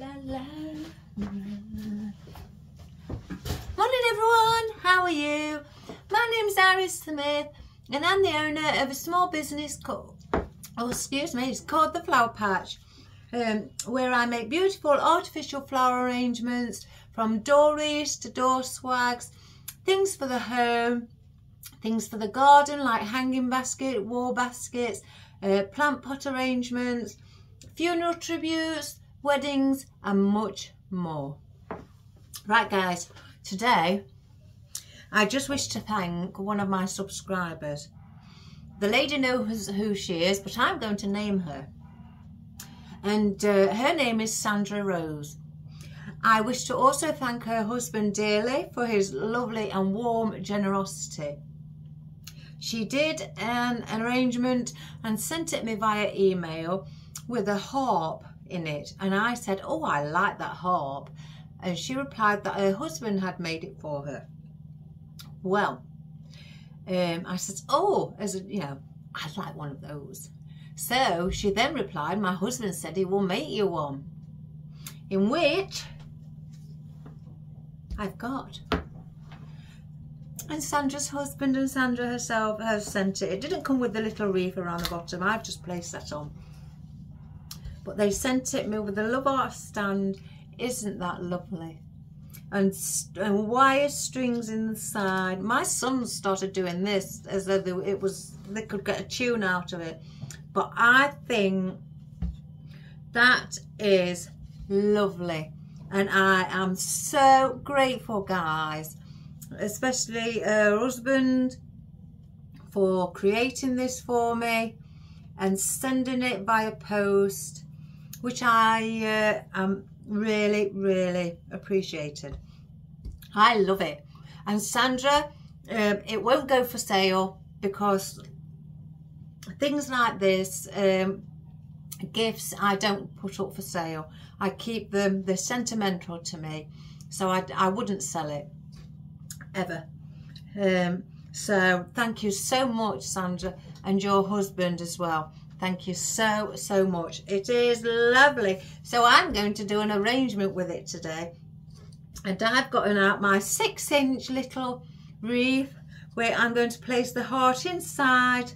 la la la. Morning everyone, how are you? My name's Iris Smith and I'm the owner of a small business called, it's called The Flower Patch, where I make beautiful artificial flower arrangements from dories to door swags, things for the home, things for the garden like hanging basket, wall baskets, plant pot arrangements, funeral tributes, weddings and much more. Right guys, today I just wish to thank one of my subscribers. The lady knows who she is, but I'm going to name her. And her name is Sandra Rose. I wish to also thank her husband dearly for his lovely and warm generosity. She did an arrangement and sent it me via email with a harp in it, and I said, oh, I like that harp, and she replied that her husband had made it for her. Well, I said, oh, I'd like one of those. So she then replied, my husband said he will make you one, in which I've got. And Sandra's husband and Sandra herself have sent it. It didn't come with the little wreath around the bottom. I've just placed that on. But they sent it me with a love art stand. Isn't that lovely? And wire strings in the side. My son started doing this as though they could get a tune out of it. But I think that is lovely. And I am so grateful, guys, especially her husband for creating this for me and sending it via post, which I am really, really appreciated. I love it. And Sandra, it won't go for sale because things like this, gifts, I don't put up for sale. I keep them, they're sentimental to me, so I wouldn't sell it ever. So thank you so much, Sandra, and your husband as well. Thank you so much. It is lovely. So I'm going to do an arrangement with it today, and I've gotten out my 6-inch little wreath where I'm going to place the heart inside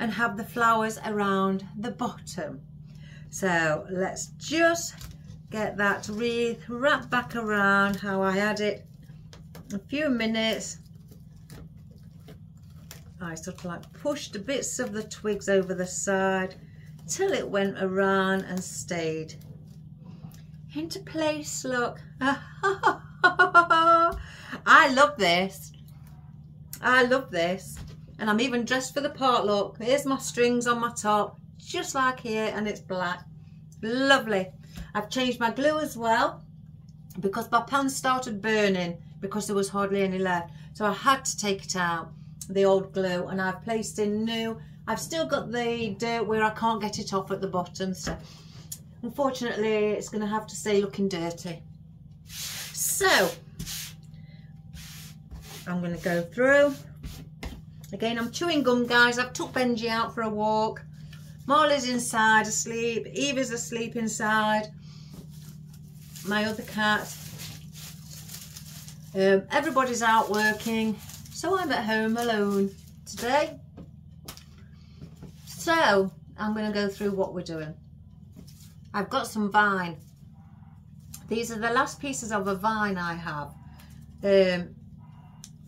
and have the flowers around the bottom. So let's just get that wreath wrapped back around how I had it. A few minutes. I sort of like pushed the bits of the twigs over the side till it went around and stayed into place. Look, I love this. I love this. And I'm even dressed for the part. Look, here's my strings on my top, just like here, and it's black. Lovely. I've changed my glue as well because my pan started burning because there was hardly any left. So I had to take it out, the old glue, and I've placed in new. I've still got the dirt where I can't get it off at the bottom. So unfortunately, it's going to have to stay looking dirty. So I'm going to go through. Again, I'm chewing gum, guys. I've took Benji out for a walk. Marley's inside asleep. Eva's asleep inside. My other cat. Everybody's out working. So I'm at home alone today. So I'm going to go through what we're doing. I've got some vine. These are the last pieces of a vine I have.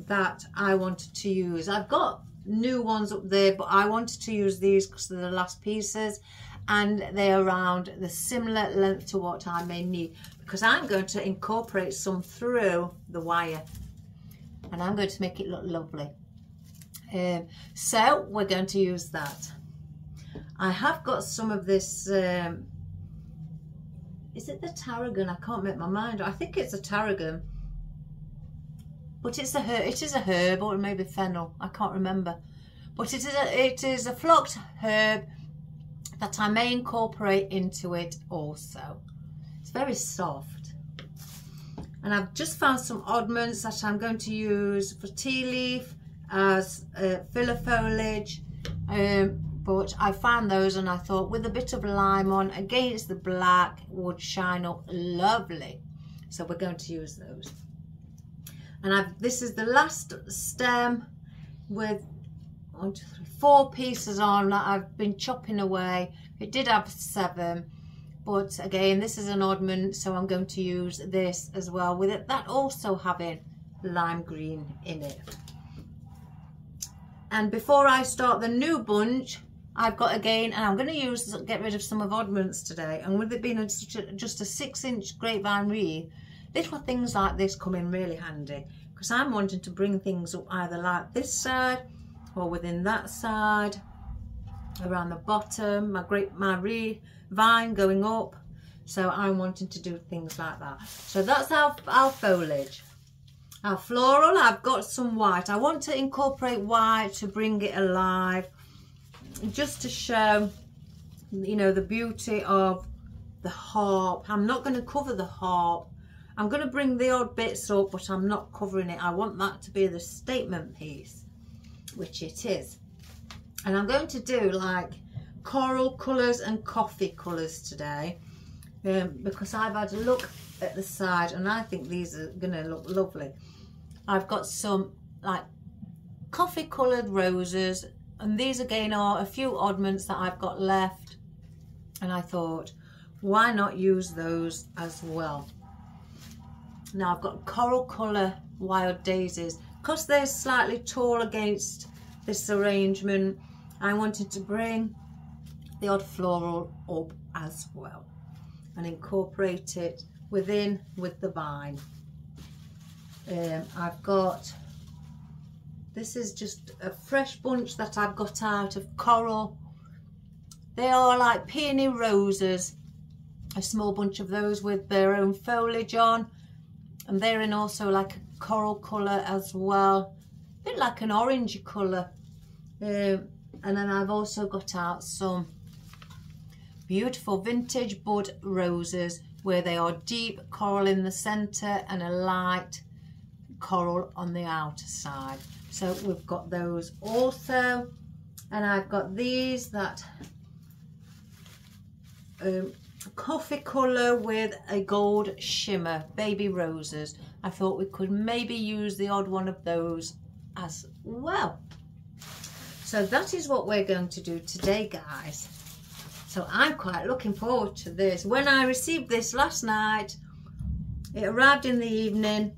That I wanted to use. I've got new ones up there, but I wanted to use these because they're the last pieces and they're around the similar length to what I may need, because I'm going to incorporate some through the wire and I'm going to make it look lovely. So we're going to use that. I have got some of this, is it the tarragon? I can't make my mind. I think it's a tarragon. But it's a herb, it is a herb, or maybe fennel, I can't remember. But it is a flocked herb that I may incorporate into it also. It's very soft. And I've just found some oddments that I'm going to use for tea leaf as filler foliage. but I found those and I thought with a bit of lime on against the black would shine up lovely. So we're going to use those. And this is the last stem with 4 pieces on that I've been chopping away. It did have 7, but again this is an oddment, so I'm going to use this as well with it, that also having lime green in it. And before I start the new bunch, I've got again, and I'm going to get rid of some of oddments today, and with it being just a 6-inch grapevine wreath, little things like this come in really handy, because I'm wanting to bring things up either like this side or within that side, around the bottom, my vine going up, so I'm wanting to do things like that. So that's our foliage, our floral. I've got some white. I want to incorporate white to bring it alive, just to show, you know, the beauty of the harp. I'm not going to cover the harp. I'm going to bring the odd bits up, but I'm not covering it. I want that to be the statement piece, which it is. And I'm going to do like coral colours and coffee colours today, because I've had a look at the side and I think these are going to look lovely. I've got some like coffee coloured roses, and these again are a few oddments that I've got left, and I thought why not use those as well. Now I've got coral colour wild daisies, because they're slightly tall against this arrangement. I wanted to bring the odd floral up as well and incorporate it with the vine. I've got, this is just a fresh bunch that I've got out of coral. They are like peony roses, a small bunch of those with their own foliage on, and they're in also like a coral colour as well, a bit like an orangey colour. And then I've also got out some beautiful vintage bud roses where they are deep coral in the centre and a light coral on the outer side. So we've got those also, and I've got these that coffee colour with a gold shimmer, baby roses. I thought we could maybe use the odd one of those as well. So that is what we're going to do today, guys. So I'm quite looking forward to this. When I received this last night, it arrived in the evening.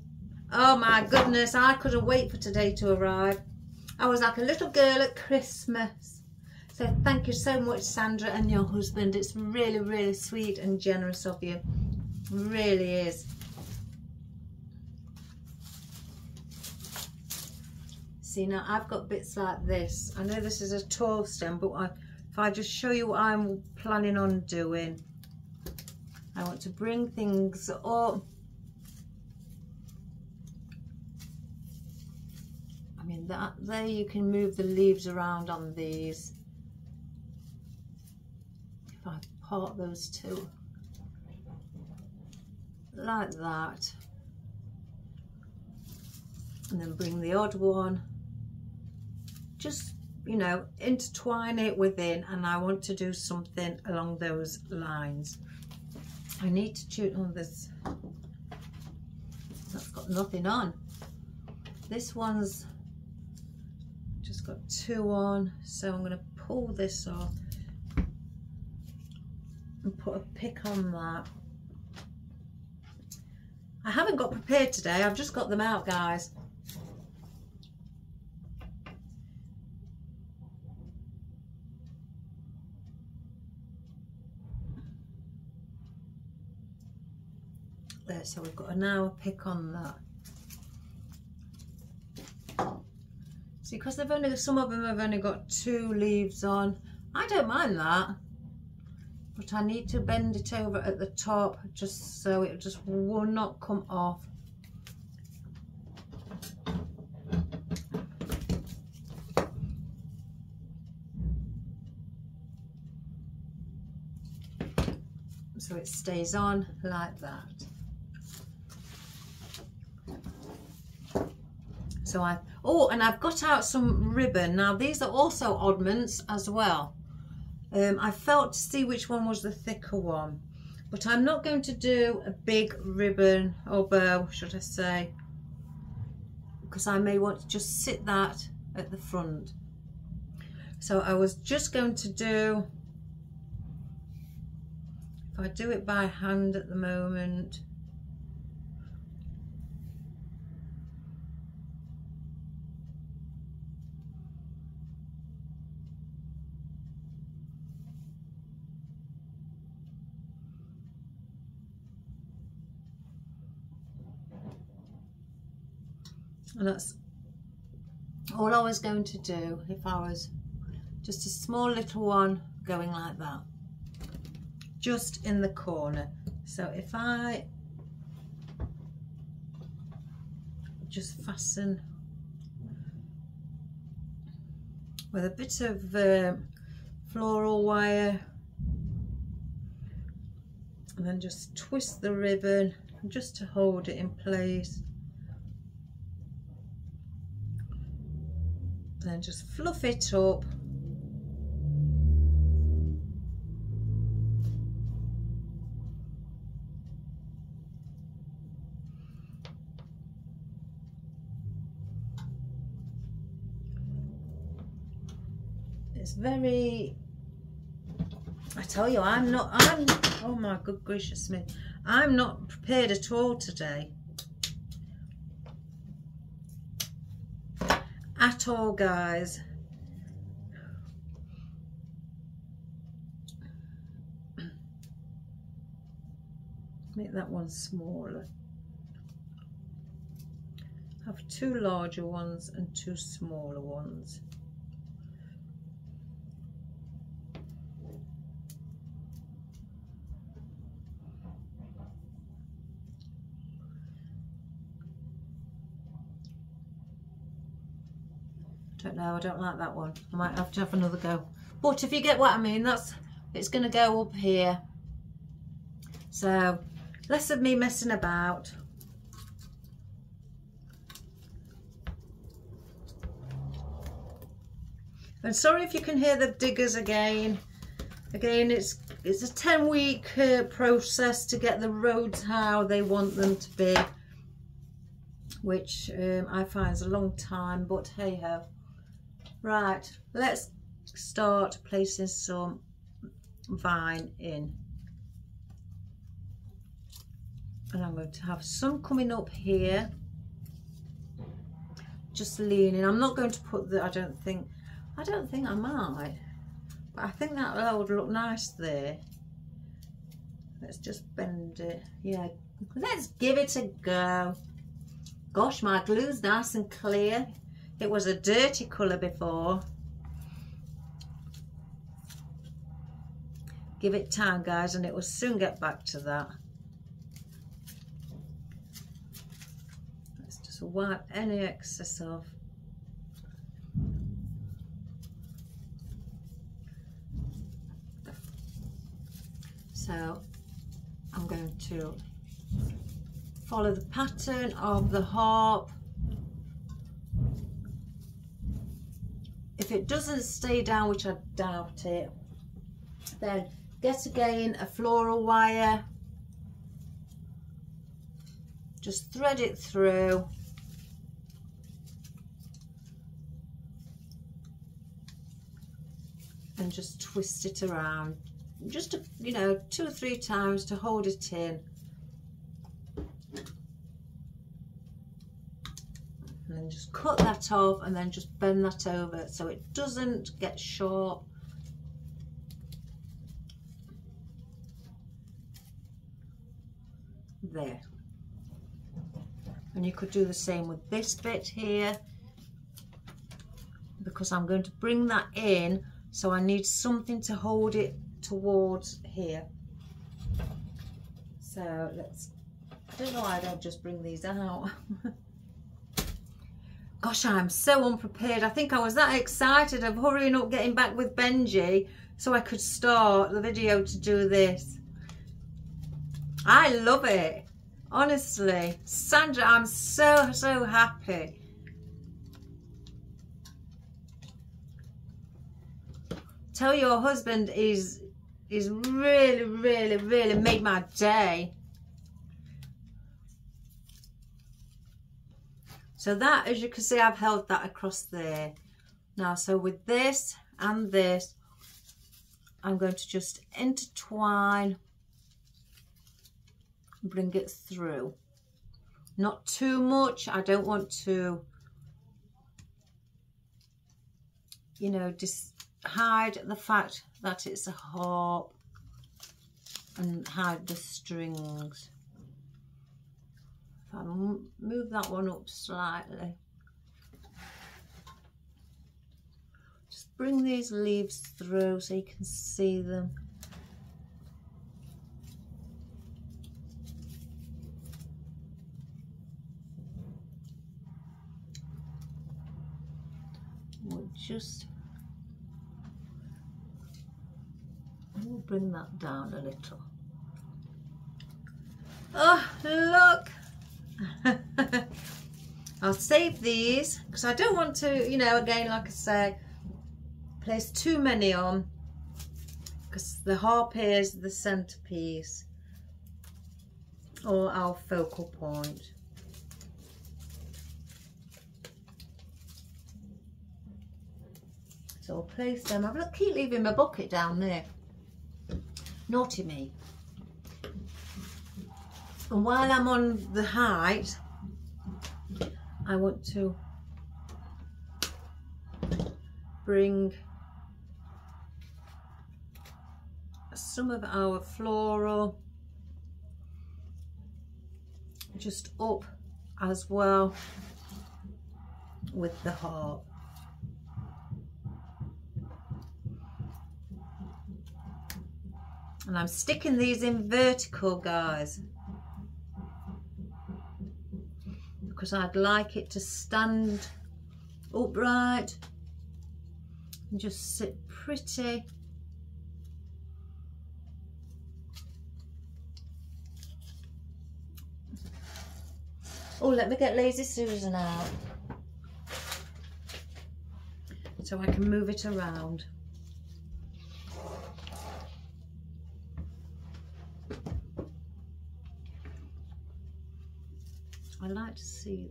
Oh my goodness, I couldn't wait for today to arrive. I was like a little girl at Christmas. So thank you so much, Sandra and your husband. It's really, really sweet and generous of you. It really is. See, now I've got bits like this. I know this is a tall stem, but if I just show you what I'm planning on doing, I want to bring things up. I mean, that there you can move the leaves around on these. If I part those two like that, and then bring the odd one, just, you know, intertwine it within, and I want to do something along those lines. I need to tune on this. That's got nothing on. This one's just got 2 on, so I'm going to pull this off and put a pick on that. I haven't got prepared today, I've just got them out, guys. There, so we've got an hour pick on that. See, because they've only, some of them have only got 2 leaves on. I don't mind that, but I need to bend it over at the top just so it just will not come off. So it stays on like that. So I've got out some ribbon. Now these are also oddments as well. I felt to see which one was the thicker one, but I'm not going to do a big ribbon or bow, should I say, because I may want to just sit that at the front. So I was just going to do, if I do it by hand at the moment, and that's all I was going to do, if I was just a small little one going like that, just in the corner. So if I just fasten with a bit of floral wire and then just twist the ribbon just to hold it in place. Then just fluff it up, it's very, I tell you, I'm oh my good gracious me, I'm not prepared at all today. At all, guys. Make that one smaller. Have two larger ones and two smaller ones. No, I don't like that one. I might have to have another go. But if you get what I mean, that's, it's going to go up here. So less of me messing about. And sorry if you can hear the diggers again. Again, it's a 10-week process to get the roads how they want them to be, which I find is a long time. But hey ho. Right, let's start placing some vine in, and I'm going to have some coming up here, just leaning. I'm not going to put the, I don't think I might, but I think that would look nice there. Let's just bend it. Yeah, let's give it a go. Gosh, my glue's nice and clear. It was a dirty colour before. Give it time, guys, and it will soon get back to that. Let's just wipe any excess off. So I'm going to follow the pattern of the harp. If it doesn't stay down, which I doubt it, then get again a floral wire, just thread it through, and just twist it around, just to, you know, 2 or 3 times to hold it in, and then just cut that off and then just bend that over so it doesn't get short. There. And you could do the same with this bit here, because I'm going to bring that in, so I need something to hold it towards here. So let's, I don't know why I don't just bring these out. Gosh, I'm so unprepared. I think I was that excited of hurrying up, getting back with Benji so I could start the video to do this. I love it. Honestly, Sandra, I'm so happy. Tell your husband is really, really, really made my day. So that, as you can see, I've held that across there. Now, so with this and this, I'm going to just intertwine, bring it through. Not too much. I don't want to, you know, just hide the fact that it's a harp and hide the strings. If I move that one up slightly, just bring these leaves through so you can see them. We'll just bring that down a little. Oh, look. I'll save these because I don't want to, you know, again, like I say, place too many on, because the harp is the centerpiece or our focal point. So I'll place them. I keep leaving my bucket down there. Naughty me. And while I'm on the height, I want to bring some of our floral just up as well with the harp. And I'm sticking these in vertical, guys, because I'd like it to stand upright and just sit pretty. Oh, let me get Lazy Susan out so I can move it around. I like to see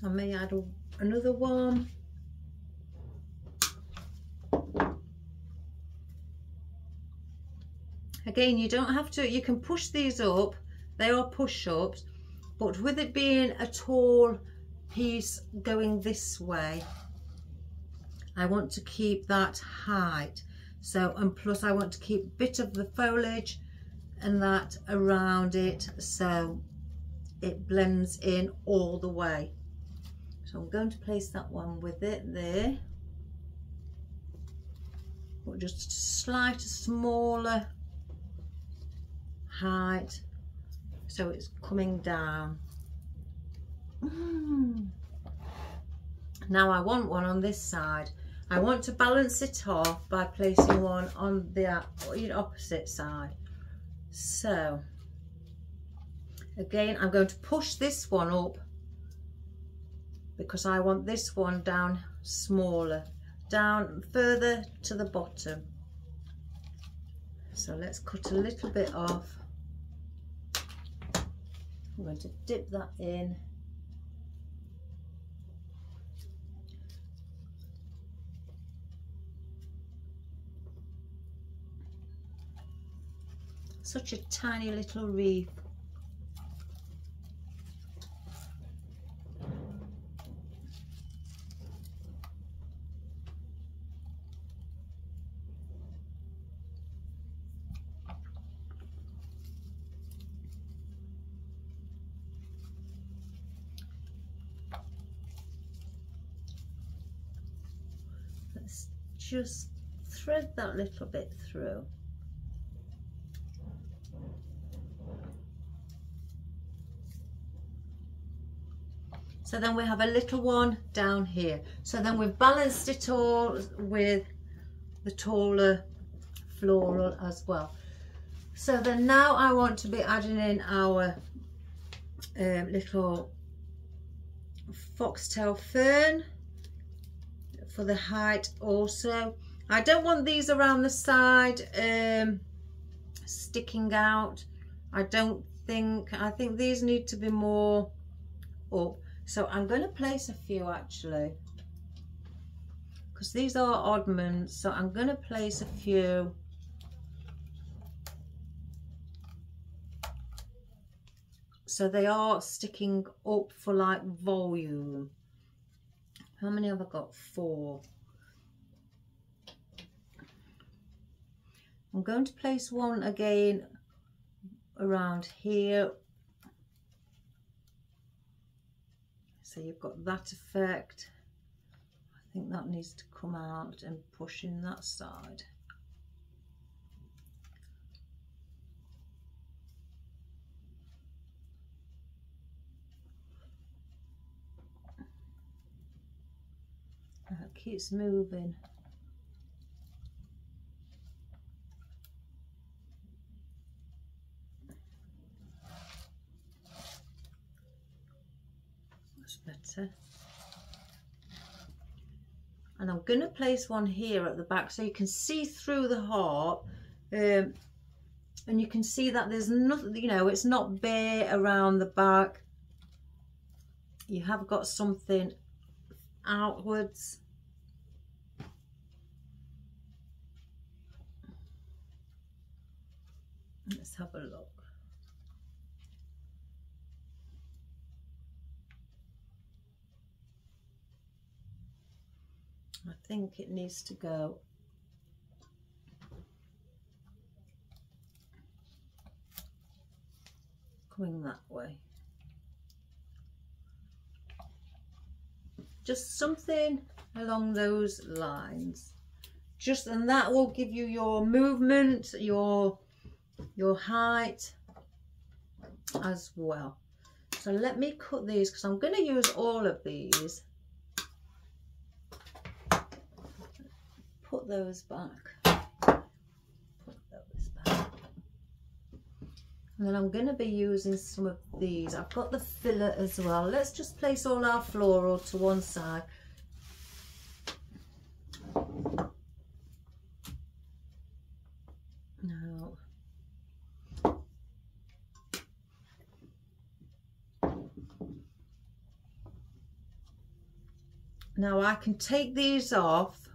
that. I may add another one. Again, you don't have to, you can push these up, they are push-ups, but with it being a tall piece going this way, I want to keep that height. So, and plus I want to keep a bit of the foliage and that around it, so it blends in all the way. So I'm going to place that one with it there, or just a slight smaller height so it's coming down. Now I want one on this side. I want to balance it off by placing one on the opposite side. So, again, I'm going to push this one up because I want this one down smaller, down further to the bottom. So let's cut a little bit off. I'm going to dip that in. Such a tiny little wreath. Let's just thread that little bit through. So then we have a little one down here. So then we've balanced it all with the taller floral as well. So then now I want to be adding in our little foxtail fern. for the height also. I don't want these around the side sticking out. I don't think, I think these need to be more up. So I'm going to place a few actually, because these are oddments, so I'm going to place a few. So they are sticking up for like volume. How many have I got? 4. I'm going to place one again around here. So you've got that effect. I think that needs to come out and push in that side. It keeps moving. That's better. And I'm going to place one here at the back so you can see through the heart, and you can see that there's nothing, you know, it's not bare around the back. You have got something outwards. Let's have a look. I think it needs to go. Coming that way. Just something along those lines. Just, and that will give you your movement, your height as well. So let me cut these because I'm going to use all of these. Put those back. Put those back. And then I'm going to be using some of these. I've got the filler as well. Let's just place all our floral to one side. Now I can take these off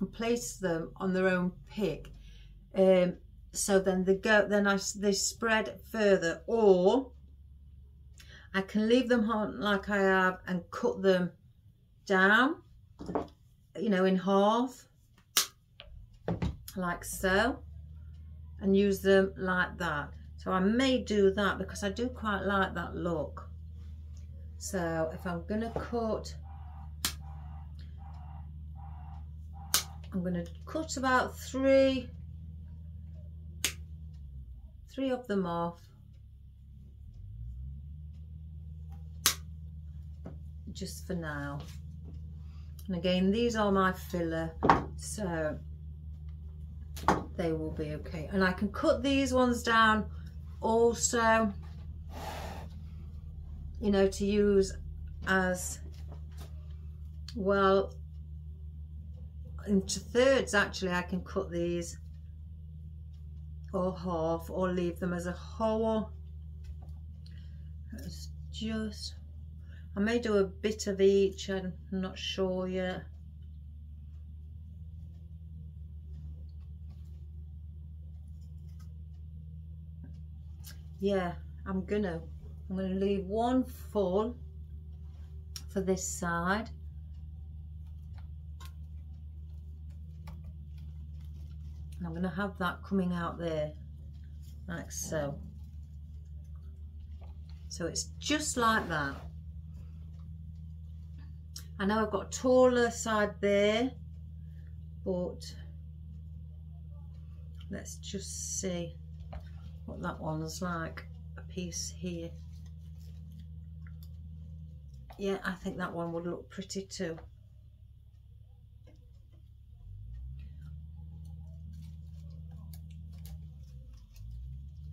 and place them on their own pick, so then they go. Then they spread further, or I can leave them on like I have and cut them down, you know, in half, like so, and use them like that. So I may do that because I do quite like that look. So if I'm going to cut. I'm going to cut about three of them off, just for now. And again, these are my filler, so they will be okay. And I can cut these ones down also, you know, to use as well. Into thirds actually. I can cut these, or half, or leave them as a whole. It's just, I may do a bit of each, I'm not sure yet. Yeah, I'm gonna leave one full for this side. I'm going to have that coming out there, like so. So it's just like that. I know I've got a taller side there, but let's just see what that one's like. A piece here. Yeah, I think that one would look pretty too.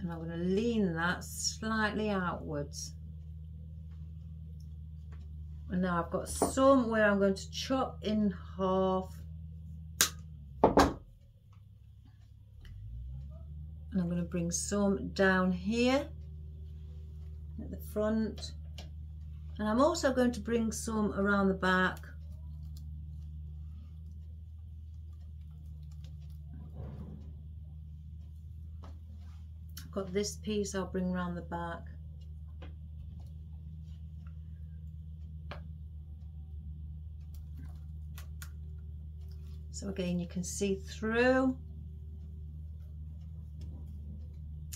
And I'm going to lean that slightly outwards. And now I've got some where I'm going to chop in half. And I'm going to bring some down here at the front. And I'm also going to bring some around the back. I've got this piece I'll bring around the back. So again, you can see through.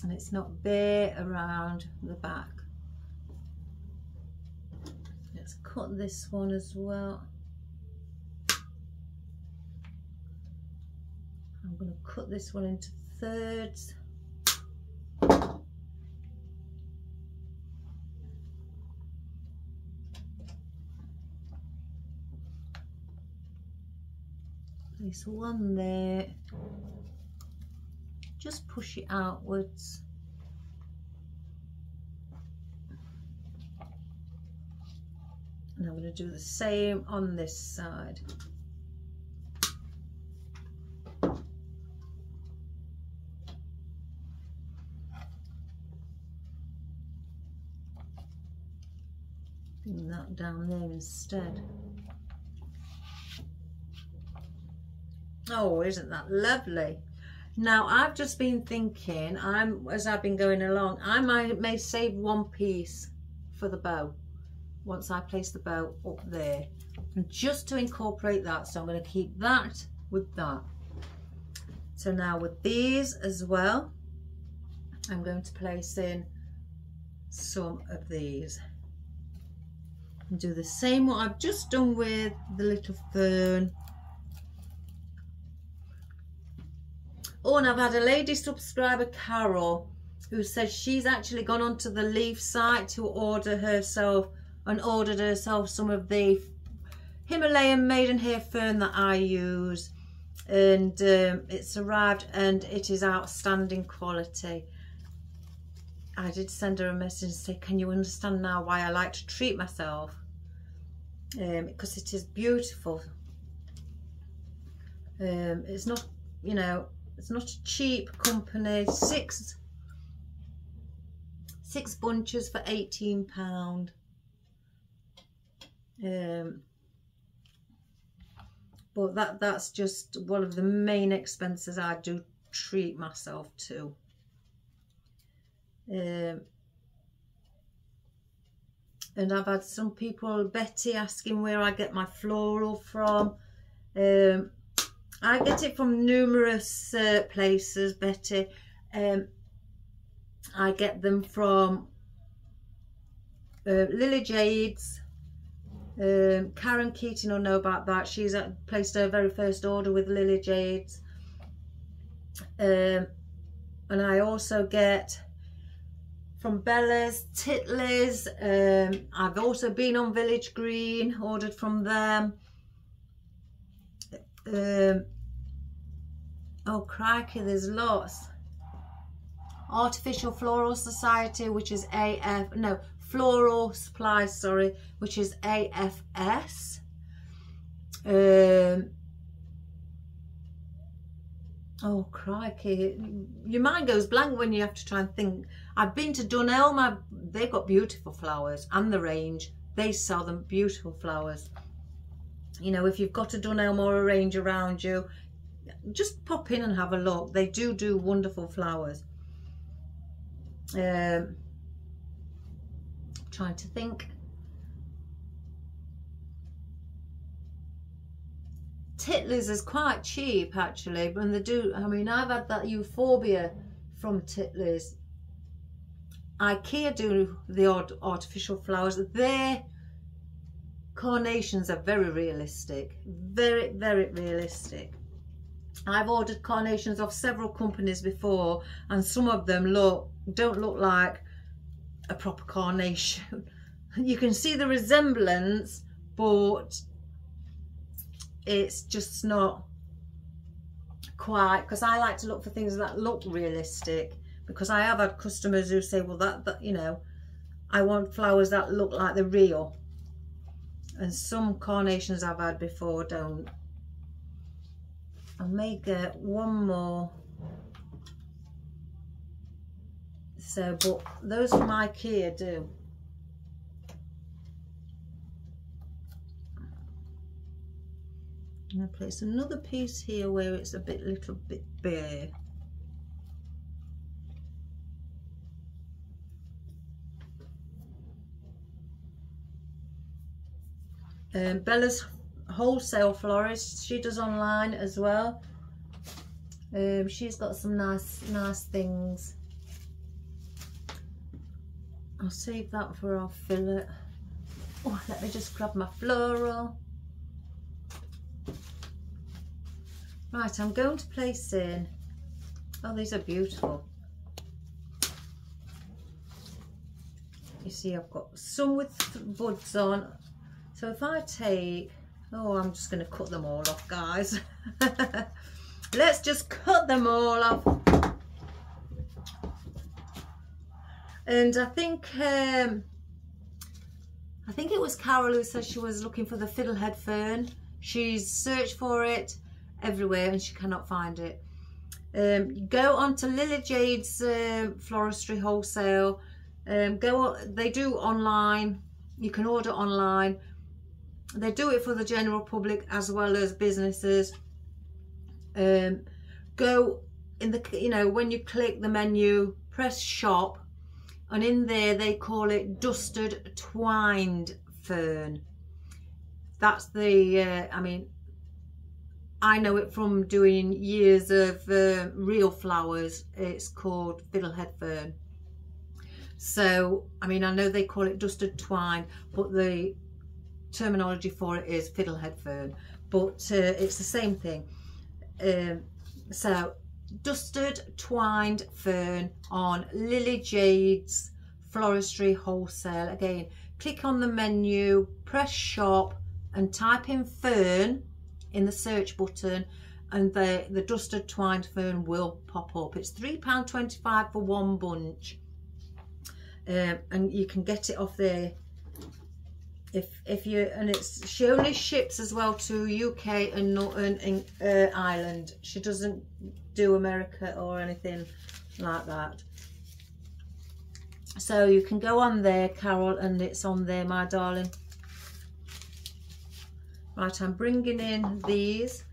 And it's not bare around the back. Let's cut this one as well. I'm going to cut this one into thirds. Place one there. Just push it outwards. And I'm going to do the same on this side. Bring that down there instead. Oh, isn't that lovely? Now I've just been thinking, as I've been going along, I may save one piece for the bow once I place the bow up there, and just to incorporate that. So I'm going to keep that with that. So now with these as well, I'm going to place in some of these and do the same what I've just done with the little fern. Oh, and I've had a lady subscriber, Carol, who says she's actually gone onto the Leaf site to order herself and ordered herself some of the Himalayan maidenhair fern that I use, and it's arrived and it is outstanding quality. I did send her a message and say, can you understand now why I like to treat myself? Because it is beautiful. It's not, you know, it's not a cheap company. Six bunches for £18. But that's just one of the main expenses I do treat myself to. And I've had some people, Betty, asking where I get my floral from. I get it from numerous places, Betty. I get them from Lily Jade's. Karen Keaton will know about that. She's placed her very first order with Lily Jade's. And I also get from Bella's, Titley's. I've also been on Village Green, ordered from them. Oh crikey, there's lots. Artificial Floral Society, which is Floral Supply, sorry, which is AFS. Oh crikey, your mind goes blank when you have to try and think. I've been to Dunelm. They've got beautiful flowers, and The Range, they sell them beautiful flowers. You know, if you've got a Dunelm or a Range around you, just pop in and have a look. They do wonderful flowers. Trying to think. Titley's is quite cheap actually, but they do. I mean, I've had that euphorbia from Titley's. IKEA do the odd artificial flowers. They're Carnations are very realistic, very realistic. I've ordered carnations off several companies before, and some of them don't look like a proper carnation. You can see the resemblance, but it's just not quite, because I like to look for things that look realistic, because I have had customers who say, well, you know, I want flowers that look like they're real. and some carnations I've had before don't. I'll make one more. So, but those from IKEA do. I'm going to place another piece here where it's a bit, little bit bare. Bella's wholesale florist, she does online as well. She's got some nice things. I'll save that for our fillet. Oh, let me just grab my floral. Right, I'm going to place in, oh, these are beautiful. You see, I've got some with buds on. So if I take, oh, I'm just going to cut them all off, guys. Let's just cut them all off. And I think it was Carol who said she was looking for the fiddlehead fern. She's searched for it everywhere and she cannot find it. Go on to Lily Jade's Floristry Wholesale. They do online. You can order online. They do it for the general public as well as businesses. Go in the, you know, when you click the menu, press shop, and in there they call it dusted twined fern. That's the, I mean, I know it from doing years of real flowers. It's called fiddlehead fern. So, I mean, I know they call it dusted twine, but the terminology for it is fiddlehead fern, but it's the same thing. So, dusted twined fern on Lily Jade's Floristry Wholesale. Again, click on the menu, press shop, and type in fern in the search button, and the dusted twined fern will pop up. It's £3.25 for one bunch. And you can get it off there if you, and it's, she only ships as well to UK and Northern Ireland. She doesn't do America or anything like that. So you can go on there, Carol, and it's on there, my darling. Right, I'm bringing in these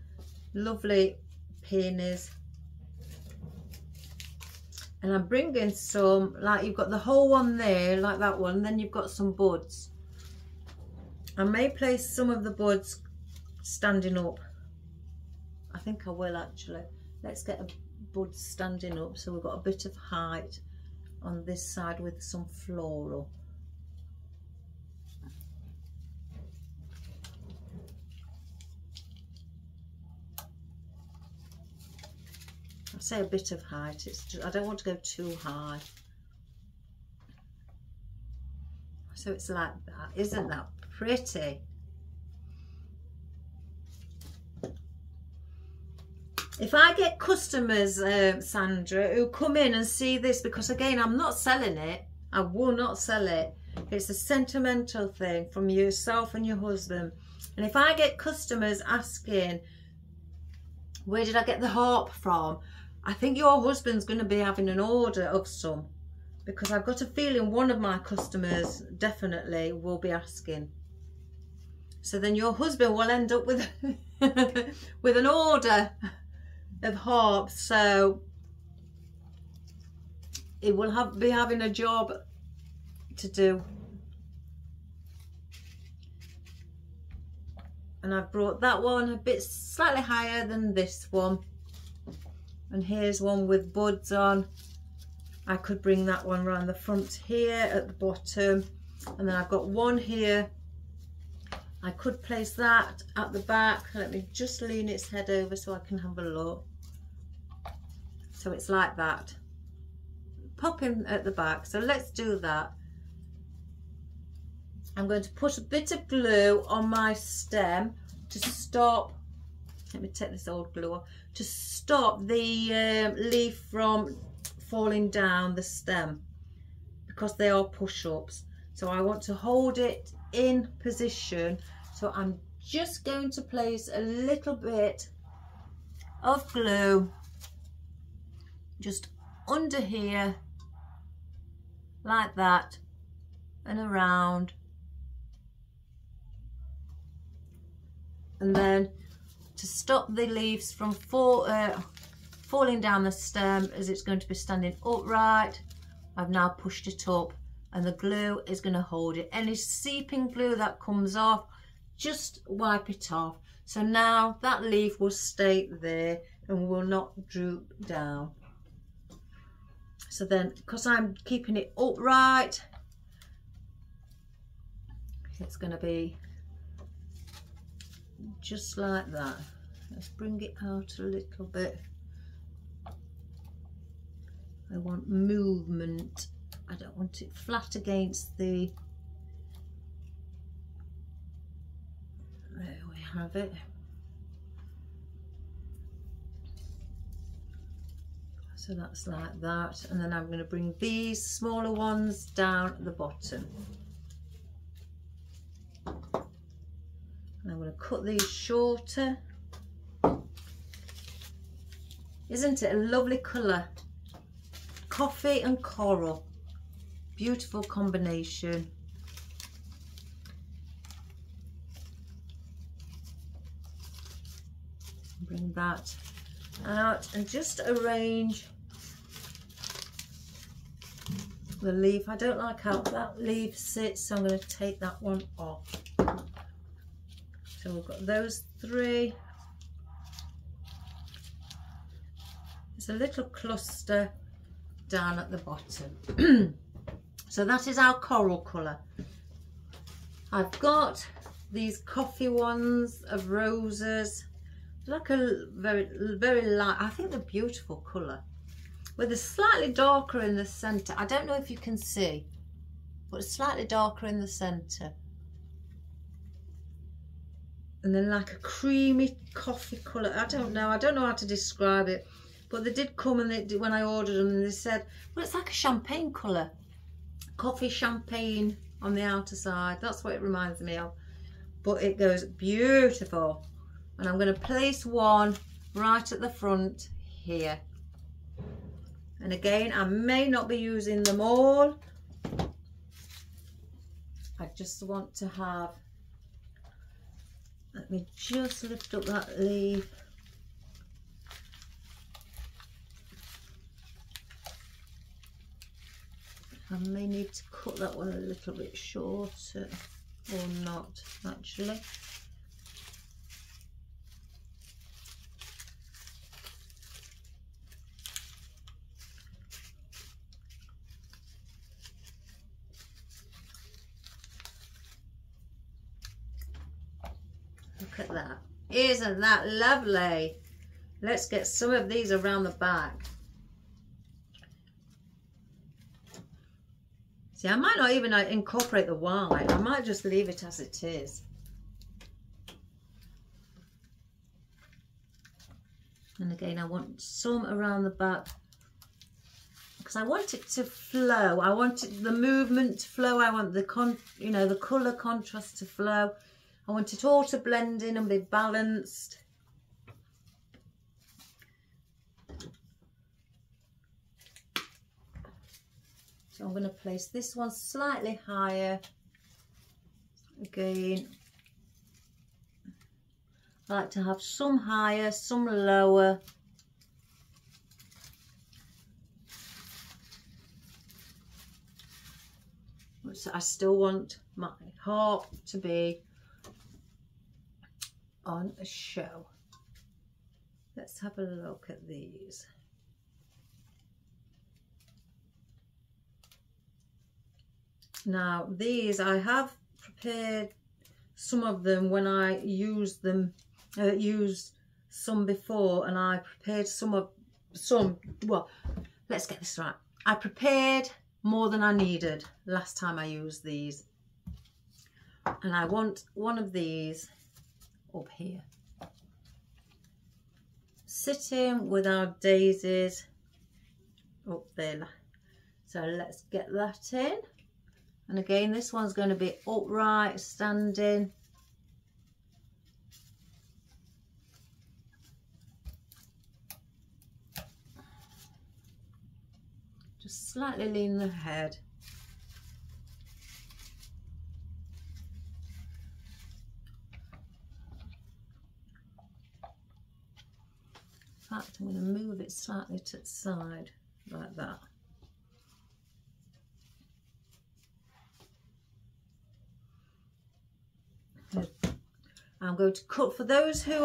lovely peonies. And I'm bringing some, like you've got the whole one there, like that one, then you've got some buds. I may place some of the buds standing up. I think I will actually. Let's get a bud standing up so we've got a bit of height on this side with some floral. Say a bit of height, it's just, I don't want to go too high, so it's like that. Isn't that pretty? If I get customers, Sandra, who come in and see this, because again, I'm not selling it, I will not sell it, it's a sentimental thing from yourself and your husband. And if I get customers asking, where did I get the harp from, I think your husband's going to be having an order of some, because I've got a feeling one of my customers definitely will be asking. So then your husband will end up with with an order of harps. So it will be having a job to do. And I've brought that one a bit slightly higher than this one. And here's one with buds on. I could bring that one around the front here at the bottom. And then I've got one here. I could place that at the back. Let me just lean its head over so I can have a look. So it's like that. Pop in at the back. So let's do that. I'm going to put a bit of glue on my stem to stop, let me take this old glue off, to stop the leaf from falling down the stem, because they are push-ups. So I want to hold it in position So I'm just going to place a little bit of glue just under here like that and around, and then to stop the leaves from falling down the stem, as it's going to be standing upright, I've now pushed it up and the glue is going to hold it. Any seeping glue that comes off, just wipe it off. So now that leaf will stay there and will not droop down. So then, because I'm keeping it upright, it's going to be just like that. Let's bring it out a little bit. I want movement. I don't want it flat against the... There we have it. So that's like that, and then I'm going to bring these smaller ones down at the bottom. And I'm going to cut these shorter. Isn't it a lovely colour? Coffee and coral. Beautiful combination. Bring that out and just arrange the leaf. I don't like how that leaf sits, so I'm going to take that one off. So we've got those three. It's a little cluster down at the bottom. So that is our coral colour. I've got these coffee ones of roses, like a very light, I think they're beautiful colour, with a slightly darker in the centre. I don't know if you can see, but it's slightly darker in the centre, and then like a creamy coffee colour. I don't know how to describe it, but they did come, and they, when I ordered them, and they said, well, it's like a champagne colour, coffee champagne on the outer side. That's what it reminds me of, but it goes beautiful. And I'm going to place one right at the front here. And again, I may not be using them all. I just want to have, let me just lift up that leaf. I may need to cut that one a little bit shorter, or not actually. Look at that. Isn't that lovely? Let's get some of these around the back. See, I might not even incorporate the white. I might just leave it as it is. And again, I want some around the back, because I want it to flow. I want it, the movement to flow. I want the the colour contrast to flow. I want it all to blend in and be balanced. So I'm going to place this one slightly higher. Again, I like to have some higher, some lower. So I still want my harp to be on a show. Let's have a look at these. Now these, I have prepared some of them when I used some before, and I prepared let's get this right. I prepared more than I needed last time I used these, and I want one of these up here, sitting with our daisies up there. So let's get that in, and again, this one's going to be upright, standing, Just slightly lean the head. In fact, I'm going to move it slightly to the side like that. I'm going to cut, for those who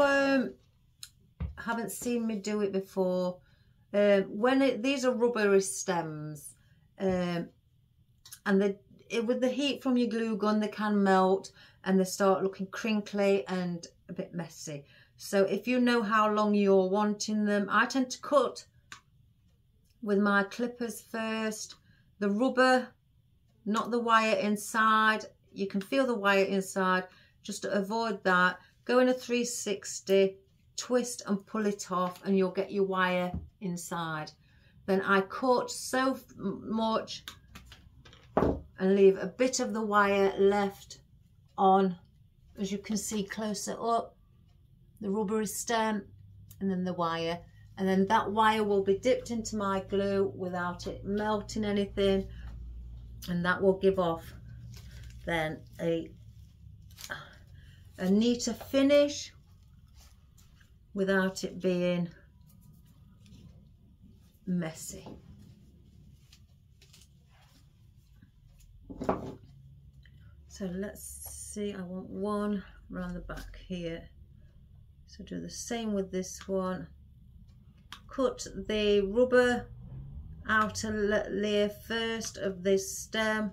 haven't seen me do it before, these are rubbery stems, and with the heat from your glue gun they can melt and they start looking crinkly and a bit messy. So if you know how long you're wanting them, I tend to cut with my clippers first, the rubber, not the wire inside. You can feel the wire inside, just to avoid that. Go in a 360, twist and pull it off and you'll get your wire inside. Then I cut so much and leave a bit of the wire left on, as you can see closer up. The rubbery stem and then the wire, and then that wire will be dipped into my glue without it melting anything, and that will give off then a neater finish without it being messy. So let's see, I want one round the back here. So do the same with this one. Cut the rubber outer layer first of this stem,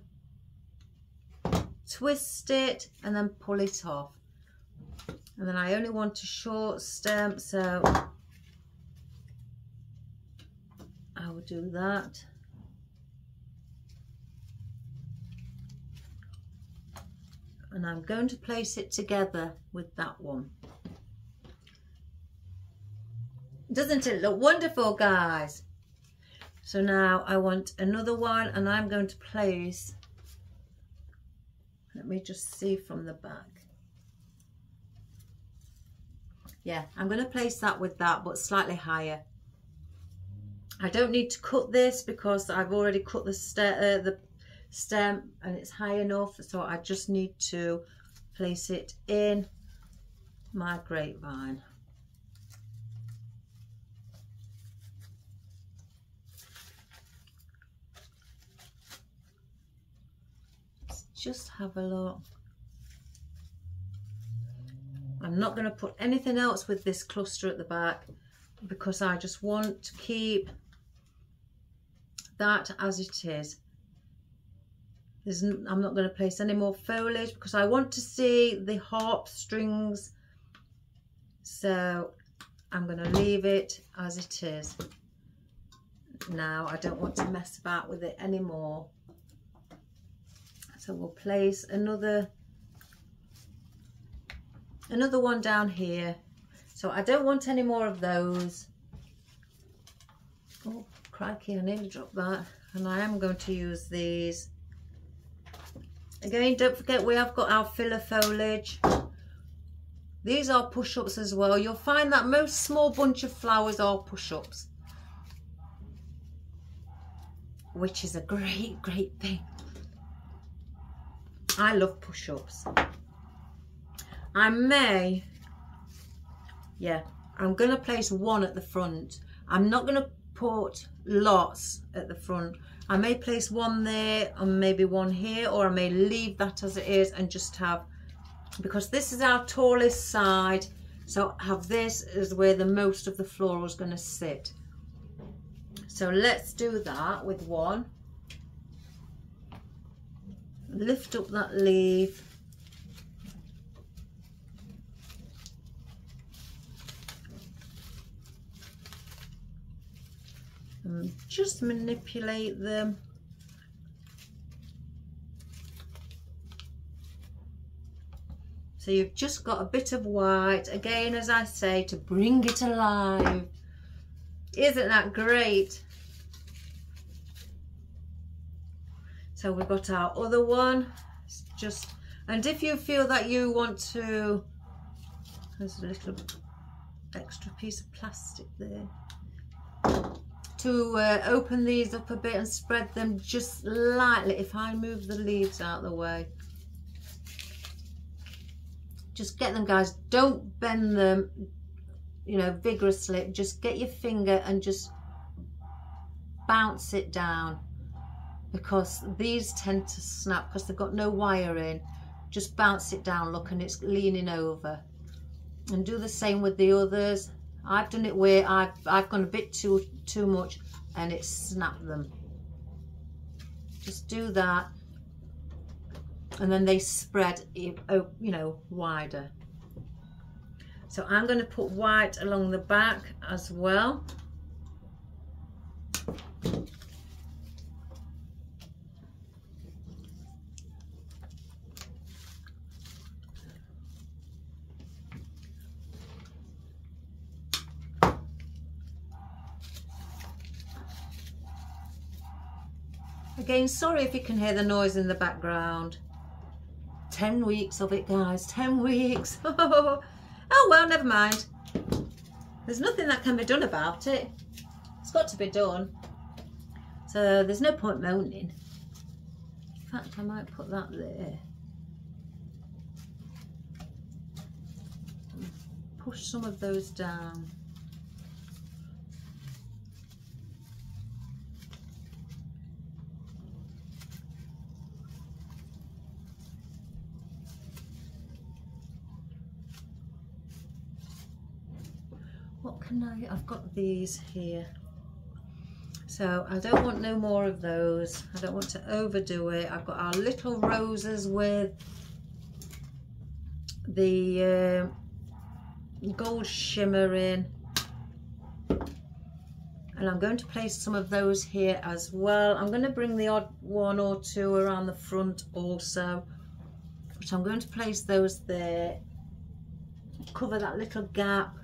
twist it and then pull it off. And then I only want a short stem, so I will do that. And I'm going to place it together with that one. Doesn't it look wonderful, guys? So now I want another one, and I'm going to place, let me just see from the back. Yeah, I'm going to place that with that, but slightly higher. I don't need to cut this because I've already cut the stem and it's high enough, so I just need to place it in my grapevine. Just have a look. I'm not going to put anything else with this cluster at the back because I just want to keep that as it is. I'm not going to place any more foliage because I want to see the harp strings, so I'm going to leave it as it is. Now I don't want to mess about with it anymore. So we'll place another one down here. So I don't want any more of those. Oh, crikey, I nearly dropped that. And I am going to use these. Again, don't forget we have got our filler foliage. These are push-ups as well. You'll find that most small bunch of flowers are push-ups, which is a great, great thing. I love push-ups. I'm going to place one at the front. I'm not going to put lots at the front. I may place one there and maybe one here, or I may leave that as it is and just have, because this is our tallest side, so have this as where the most of the floral is going to sit. So let's do that with one. Lift up that leaf. And just manipulate them. So you've just got a bit of white, again, as I say, to bring it alive. Isn't that great? So we've got our other one. It's just, and if you feel that you want to, there's a little extra piece of plastic there, to open these up a bit and spread them just lightly. If I move the leaves out of the way, just get them, guys, don't bend them, you know, vigorously. Just get your finger and just bounce it down, because these tend to snap because they've got no wire in. Just bounce it down, look, and it's leaning over. And do the same with the others. I've done it where I've gone a bit too much and it's snapped them. Just do that, and then they spread, you know, wider. So I'm going to put white along the back as well. Again, sorry if you can hear the noise in the background. 10 weeks of it, guys, 10 weeks. Oh, well, never mind. There's nothing that can be done about it. It's got to be done. So there's no point moaning. In fact, I might put that there. Push some of those down. I've got these here, so I don't want no more of those. I don't want to overdo it. I've got our little roses with the gold shimmer in, and I'm going to place some of those here as well. I'm going to bring the odd one or two around the front also, but I'm going to place those there, cover that little gap.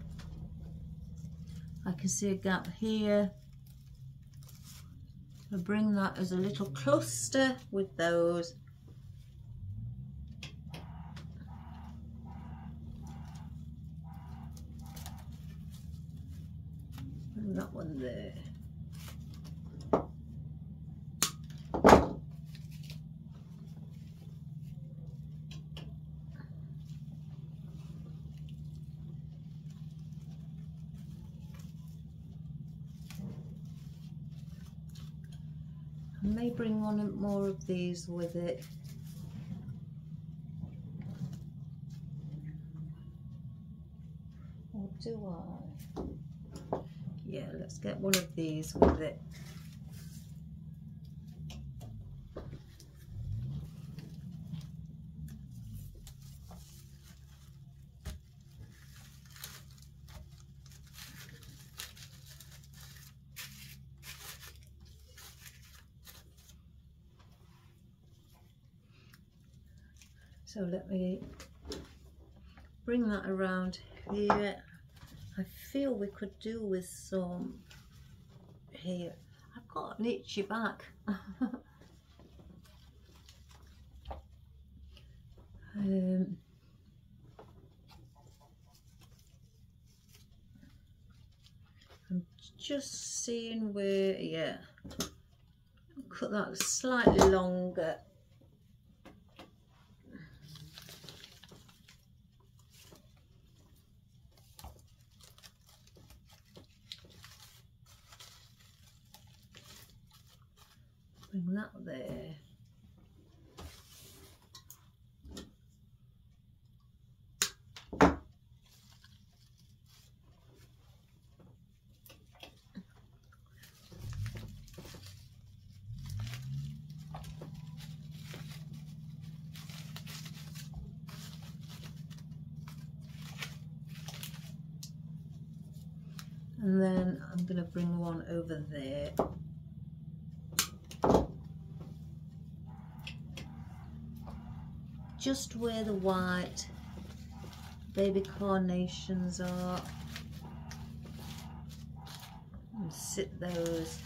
I can see a gap here. I'll bring that as a little cluster with those. Bring that one there. May bring on more of these with it. Or do I? Yeah, let's get one of these with it. So let me bring that around here. I feel we could do with some here. I've got an itchy back. I'm just seeing where, yeah. Cut that slightly longer. Bring that there. And then I'm going to bring one over there. Just where the white baby carnations are, and sit those.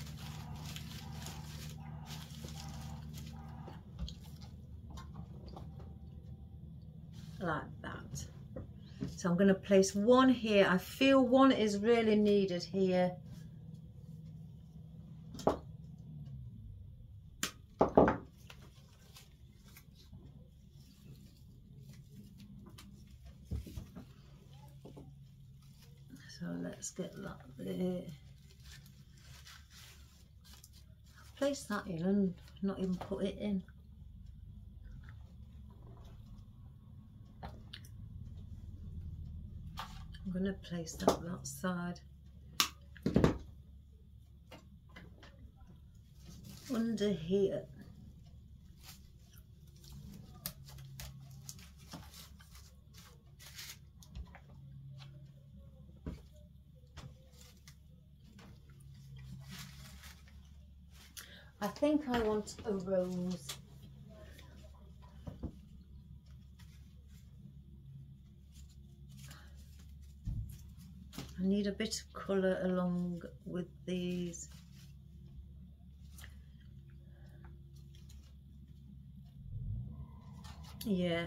Like that. So I'm going to place one here. I feel one is really needed here. let's get that there. I've placed that in and not even put it in. I'm going to place that on that side. Under here. I think I want a rose. I need a bit of colour along with these. Yeah.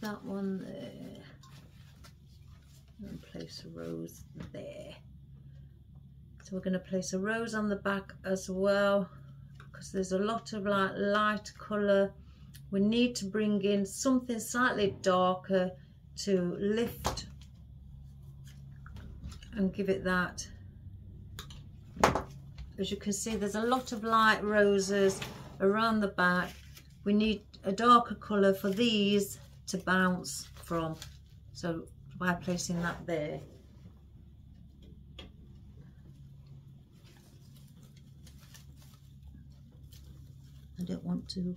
That one there and place a rose there. So we're going to place a rose on the back as well, because there's a lot of like light colour. We need to bring in something slightly darker to lift and give it that. As you can see, there's a lot of light roses around the back. We need a darker colour for these to bounce from, so by placing that there. I don't want to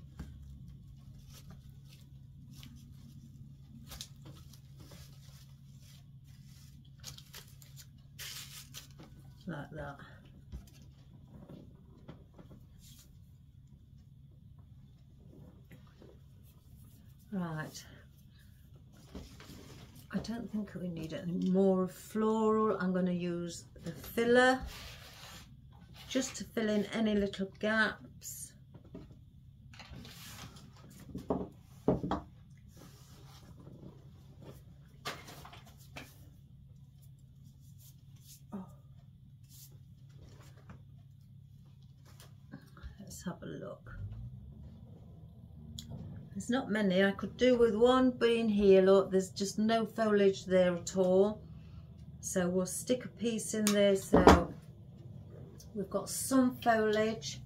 like that. Right. I don't think we need any more floral. I'm going to use the filler just to fill in any little gaps. Oh. Let's have a look. There's not many. I could do with one being here. Look, there's just no foliage there at all. So we'll stick a piece in there so we've got some foliage.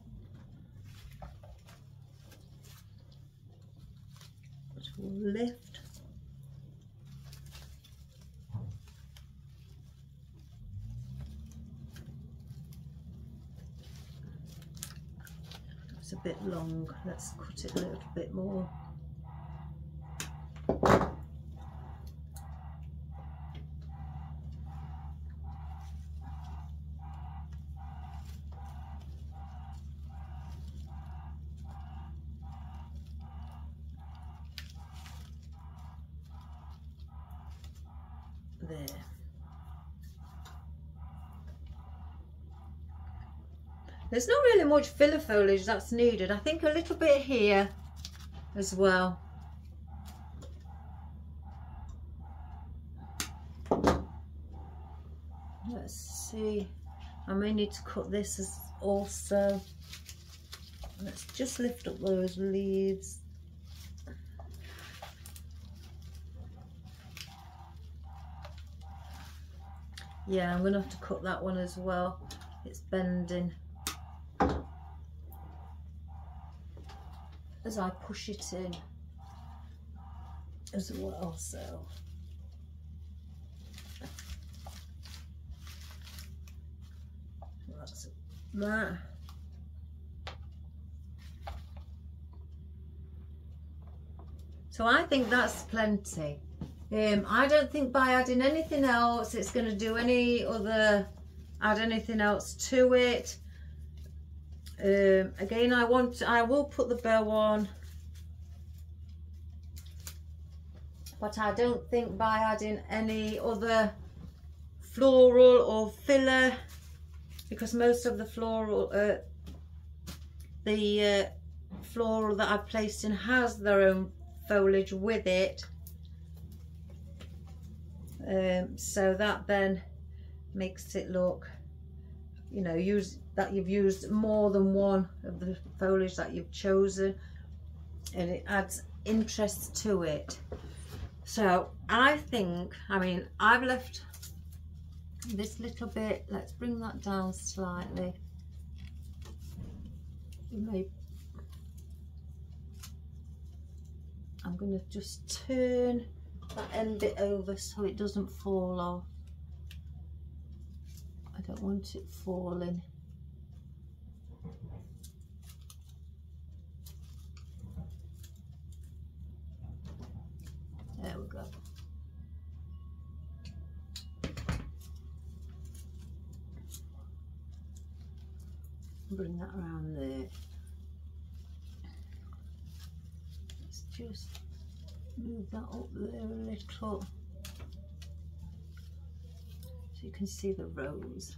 Which we'll lift. It's a bit long. Let's cut it a little bit more. There's not really much filler foliage that's needed. I think a little bit here as well. Let's see. I may need to cut this as also. Let's just lift up those leaves. Yeah, I'm gonna have to cut that one as well. It's bending. As I push it in as well, so that's that. So I think that's plenty. I don't think by adding anything else it's going to do any other, add anything else to it. Again, I will put the bow on, but I don't think by adding any other floral or filler, because most of the floral floral that I've placed in has their own foliage with it, so that then makes it look, you know, you've used more than one of the foliage that you've chosen, and it adds interest to it. So I think, I mean, I've left this little bit, let's bring that down slightly. I'm going to just turn that end bit over so it doesn't fall off. I don't want it falling. There we go. Bring that around there. Let's just move that up there a little, so you can see the rose.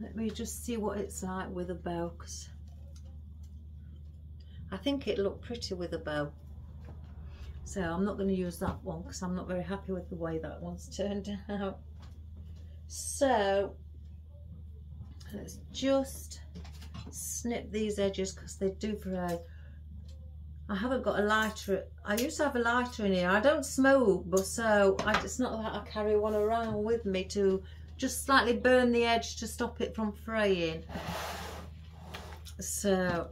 Let me just see what it's like with a bow, because I think it looked pretty with a bow. So I'm not going to use that one because I'm not very happy with the way that one's turned out. So let's just snip these edges because they do fray. I haven't got a lighter. I used to have a lighter in here. I don't smoke, but so it's not that I carry one around with me to just slightly burn the edge to stop it from fraying. So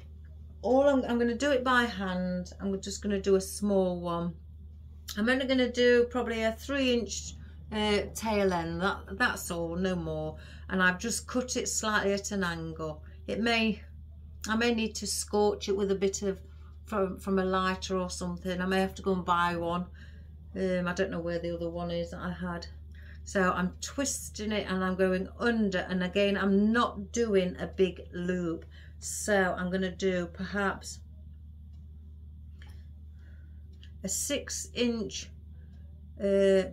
I'm going to do it by hand. I'm just going to do a small one. I'm only going to do probably a 3-inch tail end, that's all, no more. And I've just cut it slightly at an angle. I may need to scorch it with a bit of from a lighter or something. I may have to go and buy one. I don't know where the other one is that I had. So I'm twisting it and I'm going under, and again I'm not doing a big loop, so I'm going to do perhaps a 6-inch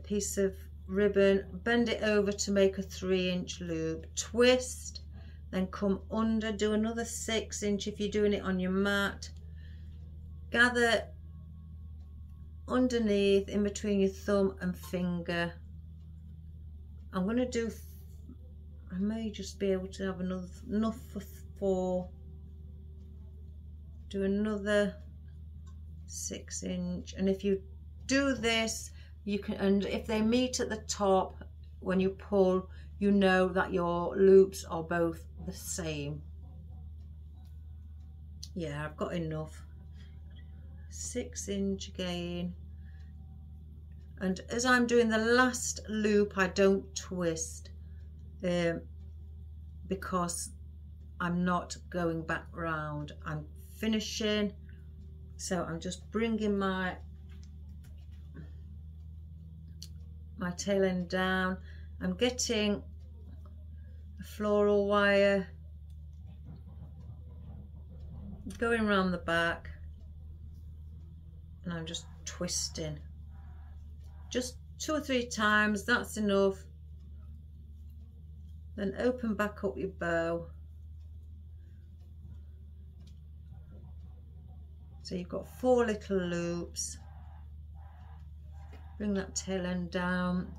piece of ribbon, bend it over to make a 3-inch loop, twist, then come under, do another 6-inch if you're doing it on your mat, gather underneath in between your thumb and finger. I'm going to do, I may just be able to have enough for 4, do another 6-inch, and if you do this, you can, and if they meet at the top, when you pull, you know that your loops are both the same. Yeah, I've got enough. 6-inch again. And as I'm doing the last loop, I don't twist because I'm not going back round. I'm finishing, so I'm just bringing my tail end down. I'm getting a floral wire, going around the back, and I'm just twisting. Just 2 or 3 times, that's enough. Then open back up your bow. So you've got 4 little loops. Bring that tail end down.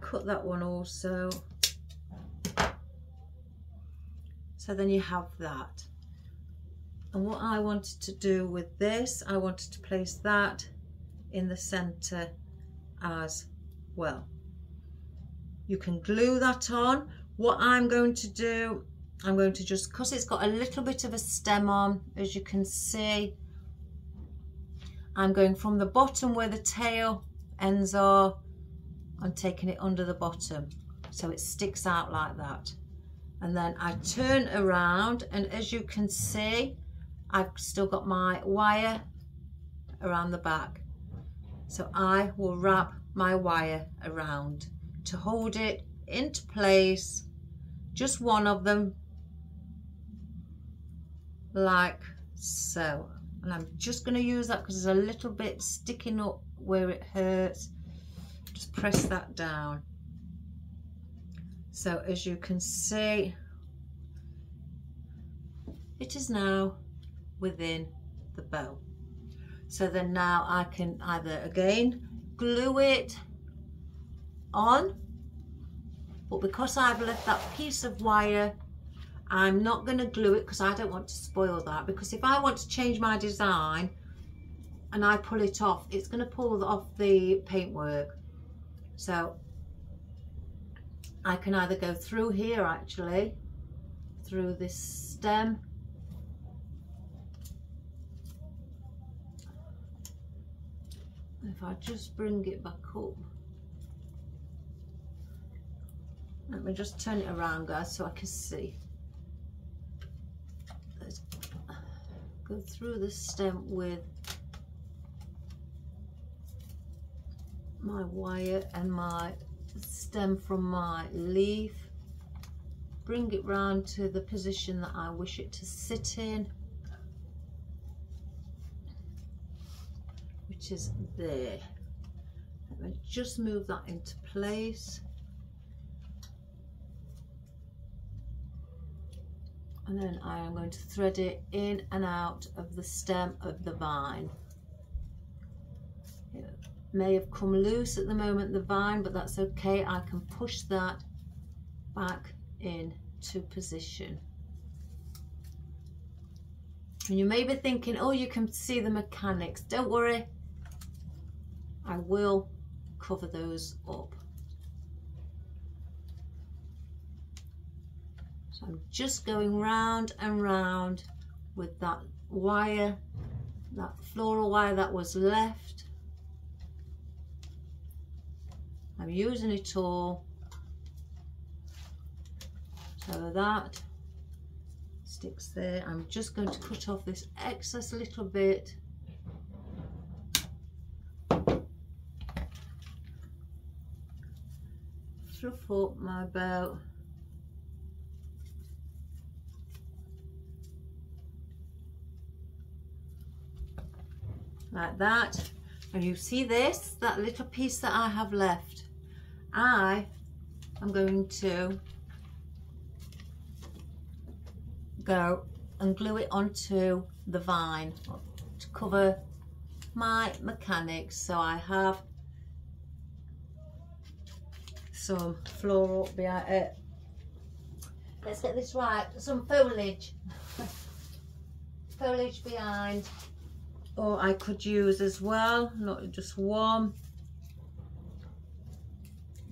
Cut that one also. So then you have that. And what I wanted to do with this, I wanted to place that in the center as well. You can glue that on. What I'm going to do, I'm going to just, because it's got a little bit of a stem on, as you can see, I'm going from the bottom where the tail ends are, I'm taking it under the bottom so it sticks out like that. And then I turn around, and as you can see, I've still got my wire around the back. So I will wrap my wire around to hold it into place, just one of them, like so. And I'm just going to use that because there's a little bit sticking up where it hurts. Just press that down. So as you can see, it is now within the bow. So then now I can either again glue it on, but because I've left that piece of wire, I'm not going to glue it because I don't want to spoil that, because if I want to change my design and I pull it off, it's going to pull off the paintwork. So I can either go through here, actually, through this stem, if I just bring it back up. Let me just turn it around, guys, so I can see. Let's go through the stem with my wire and my stem from my leaf. Bring it round to the position that I wish it to sit in, which is there. Let me just move that into place. And then I am going to thread it in and out of the stem of the vine. It may have come loose at the moment, the vine, but that's okay. I can push that back into position. And you may be thinking, oh, you can see the mechanics. Don't worry, I will cover those up. So I'm just going round and round with that wire, that floral wire that was left. I'm using it all so that sticks there. I'm just going to cut off this excess little bit. Fluff up my bow. Like that, and you see this, that little piece that I have left, I am going to go and glue it onto the vine to cover my mechanics, so I have some floral behind it. Let's get this right, some foliage, foliage behind. Or I could use as well, not just one.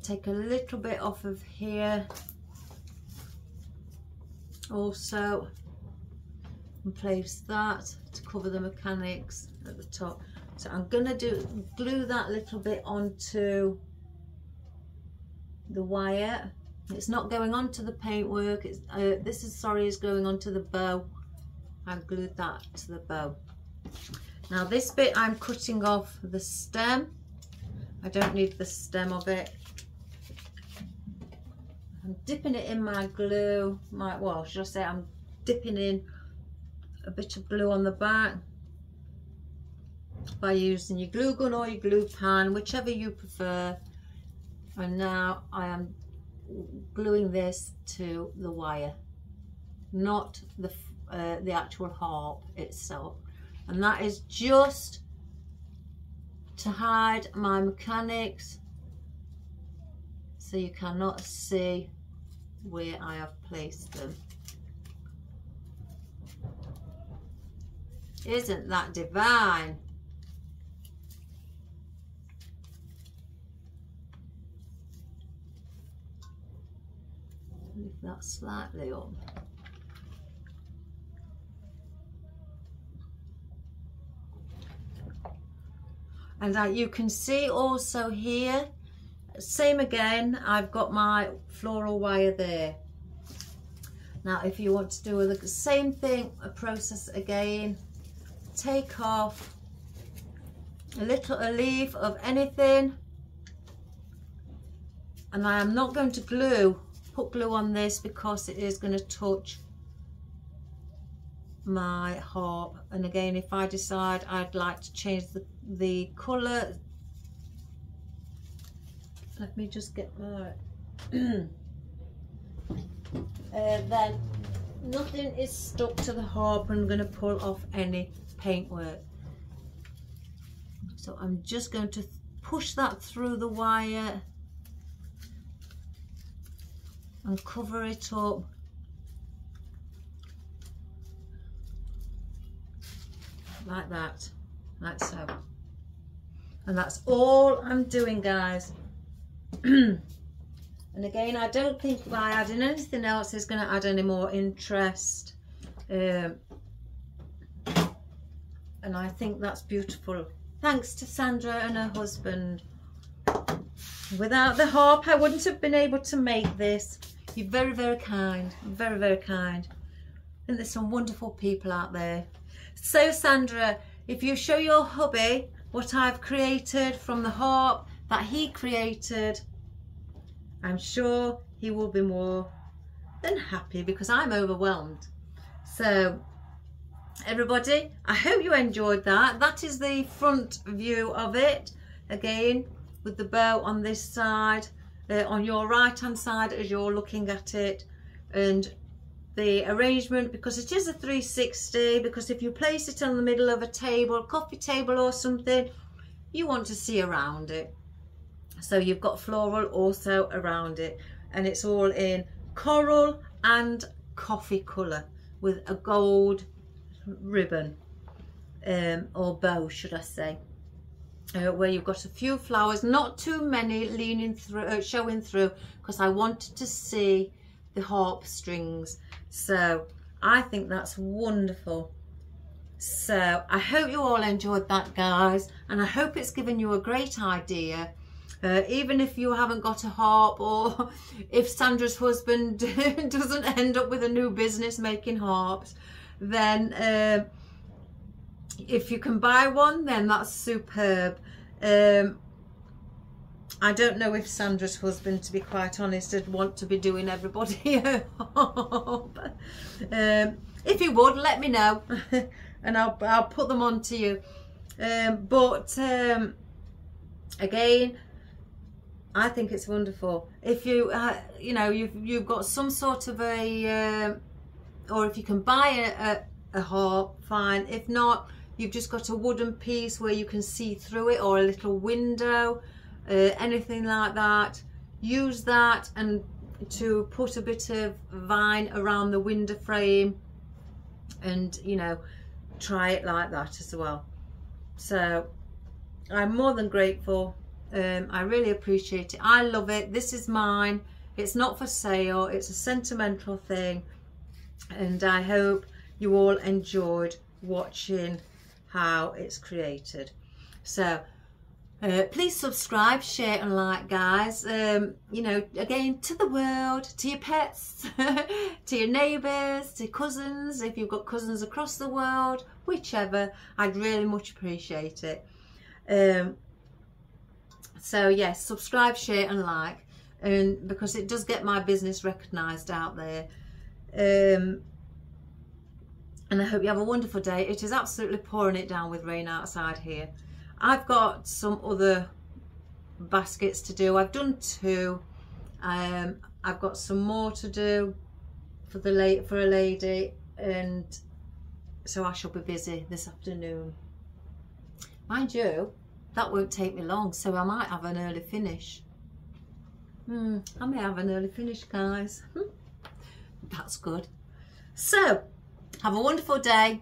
Take a little bit off of here also and place that to cover the mechanics at the top. So I'm gonna glue that little bit onto the wire. It's not going onto the paintwork. It's this is is going onto the bow. I've glued that to the bow. Now this bit I'm cutting off the stem. I don't need the stem of it. I'm dipping it in my glue, well should I say I'm dipping in a bit of glue on the back by using your glue gun or your glue pan, whichever you prefer. And now I am gluing this to the wire, not the actual harp itself. And that is just to hide my mechanics so you cannot see where I have placed them. Isn't that divine? Lift that slightly up. And you can see also here, same again, I've got my floral wire there. Now if you want to do the same thing, a process again, take off a leaf of anything, and I am not going to put glue on this because it is going to touch my harp. And again, if I decide I'd like to change the colour, let me just get my then nothing is stuck to the harp, and I'm going to pull off any paintwork. So I'm just going to push that through the wire and cover it up. Like that, like so. And that's all I'm doing, guys. And again, I don't think by adding anything else is going to add any more interest. And I think that's beautiful. Thanks to Sandra and her husband. Without the harp, I wouldn't have been able to make this. You're very, very kind. Very, very kind. I think there's some wonderful people out there. So Sandra, if you show your hubby what I've created from the harp that he created, I'm sure he will be more than happy, because I'm overwhelmed. So everybody, I hope you enjoyed that. That is the front view of it, again with the bow on this side, on your right hand side as you're looking at it, and the arrangement, because it is a 360, because if you place it on the middle of a table, coffee table or something, you want to see around it. So you've got floral also around it, and it's all in coral and coffee colour with a gold ribbon, or bow should I say, where you've got a few flowers, not too many leaning through, showing through, because I wanted to see the harp strings. So I think that's wonderful. So I hope you all enjoyed that, guys, and I hope it's given you a great idea. Even if you haven't got a harp, or if Sandra's husband doesn't end up with a new business making harps, then if you can buy one, then that's superb. I don't know if Sandra's husband, to be quite honest, would want to be doing everybody a harp. If he would, let me know, and I'll put them on to you. Again, I think it's wonderful. If you, you know, you've got some sort of a, or if you can buy a harp, fine. If not, you've just got a wooden piece where you can see through it, or a little window. Anything like that, use that, and to put a bit of vine around the window frame, and you know, try it like that as well. So I'm more than grateful. I really appreciate it. I love it. This is mine. It's not for sale. It's a sentimental thing, and I hope you all enjoyed watching how it's created. So please subscribe, share and like, guys. You know, again, to the world, to your pets, to your neighbours, to cousins, if you've got cousins across the world, whichever, I'd really much appreciate it. So yes, subscribe, share and like, and because it does get my business recognised out there. And I hope you have a wonderful day. It is absolutely pouring it down with rain outside here. I've got some other baskets to do. I've done two. I've got some more to do for the for a lady, and so I shall be busy this afternoon. Mind you, that won't take me long, so I might have an early finish. I may have an early finish, guys. That's good. So have a wonderful day.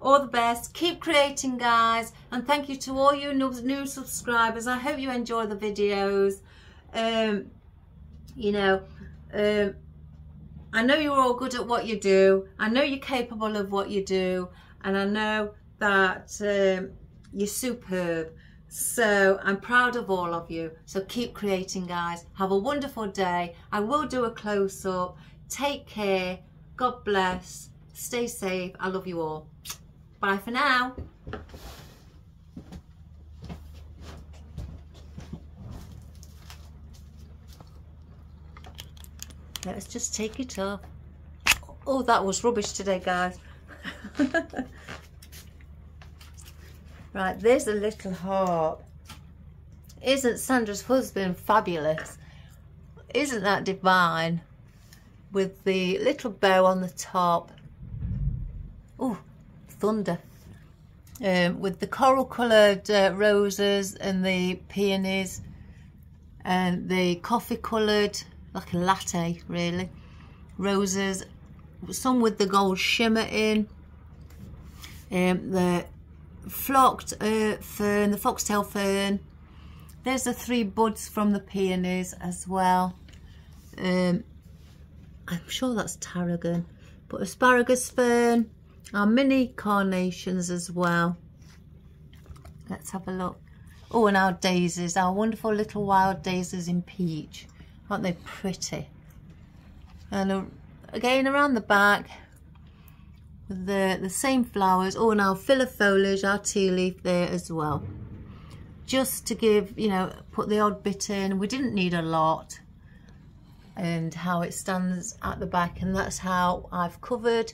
All the best. Keep creating, guys, and thank you to all you new subscribers. I hope you enjoy the videos. You know, I know you're all good at what you do. I know you're capable of what you do, and I know that you're superb. So I'm proud of all of you. So keep creating, guys. Have a wonderful day. I will do a close-up. Take care. God bless. Stay safe. I love you all. Bye for now. Let's just take it off. Oh, that was rubbish today, guys. Right, there's a little heart. Isn't Sandra's husband fabulous? Isn't that divine? With the little bow on the top. Oh, thunder. With the coral coloured roses and the peonies and the coffee coloured, like a latte really, roses, some with the gold shimmer in, the flocked fern, the foxtail fern. There's the three buds from the peonies as well. I'm sure that's tarragon, but asparagus fern, our mini carnations as well. Let's have a look. Oh, and our daisies, our wonderful little wild daisies in peach. Aren't they pretty? And again around the back with the same flowers. Oh, and our filler foliage, our tea leaf there as well, just to give, you know, put the odd bit in. We didn't need a lot. And how it stands at the back, and that's how I've covered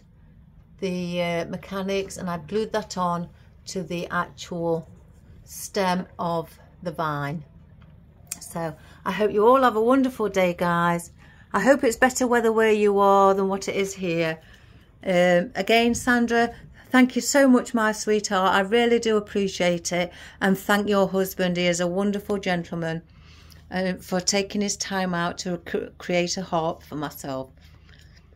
the mechanics, and I've glued that on to the actual stem of the vine. So I hope you all have a wonderful day, guys. I hope it's better weather where you are than what it is here. Again, Sandra, thank you so much, my sweetheart. I really do appreciate it. And thank your husband. He is a wonderful gentleman, for taking his time out to create a heart for myself.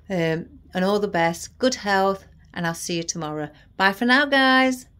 And all the best. Good health. And I'll see you tomorrow. Bye for now, guys.